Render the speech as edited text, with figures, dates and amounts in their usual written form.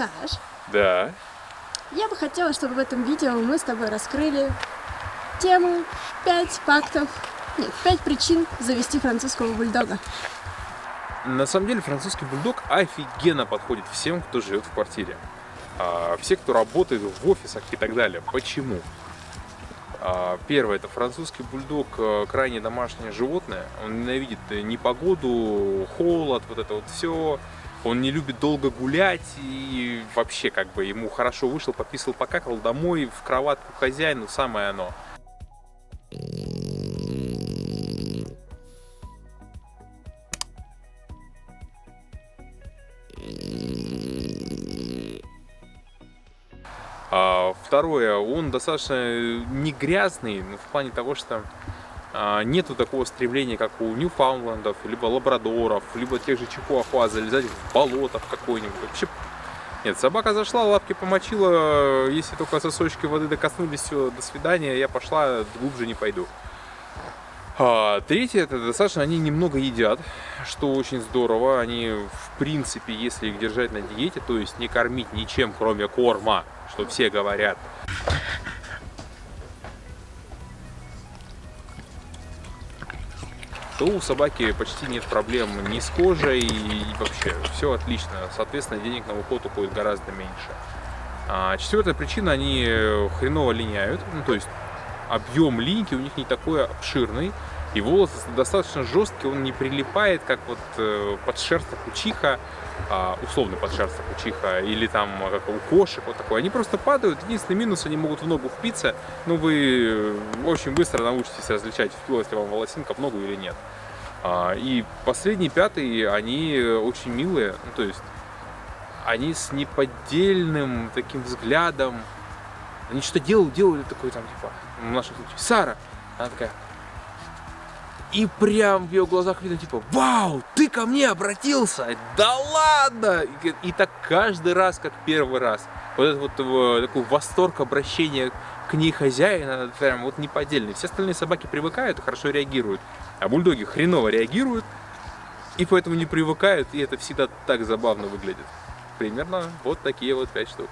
Саш. Да. Я бы хотела, чтобы в этом видео мы с тобой раскрыли тему 5 причин завести французского бульдога. На самом деле французский бульдог офигенно подходит всем, кто живет в квартире. Все, кто работает в офисах и так далее. Почему? Первое, это французский бульдог крайне домашнее животное. Он ненавидит непогоду, холод, вот это вот все. Он не любит долго гулять и вообще как бы ему хорошо вышел, пописал, покакал, домой, в кроватку хозяину, самое оно. Второе, он достаточно не грязный, но в плане того, что нету такого стремления, как у ньюфаундлендов, либо лабрадоров, либо тех же чихуахуа, залезать в болото какое-нибудь. Вообще, нет, собака зашла, лапки помочила, если только сосочки воды докоснулись, все, до свидания, я пошла, глубже не пойду. Третье, это достаточно, они немного едят, что очень здорово. Они, в принципе, если их держать на диете, то есть не кормить ничем, кроме корма, что все говорят. То у собаки почти нет проблем ни с кожей, и вообще все отлично. Соответственно, денег на уход уходит гораздо меньше. Четвертая причина, они хреново линяют, ну, то есть объем линьки у них не такой обширный, и волос достаточно жесткий, он не прилипает, как вот подшерстная кучиха, условно подшерстная кучиха, или там как у кошек, вот такое. Они просто падают, единственный минус, они могут в ногу впиться, но вы очень быстро научитесь различать, впилась ли вам волосинка в ногу или нет. И последний, пятый, они очень милые, ну, то есть они с неподдельным таким взглядом. Они что-то делали такое там, типа, в нашем случае, Сара, она такая, и прям в ее глазах видно, типа, вау, ты ко мне обратился, да ладно, и так каждый раз, как первый раз, вот этот вот такой восторг обращения к ней хозяина, прям вот неподдельный, все остальные собаки привыкают и хорошо реагируют, а бульдоги хреново реагируют, и поэтому не привыкают, и это всегда так забавно выглядит, примерно вот такие вот 5 штук.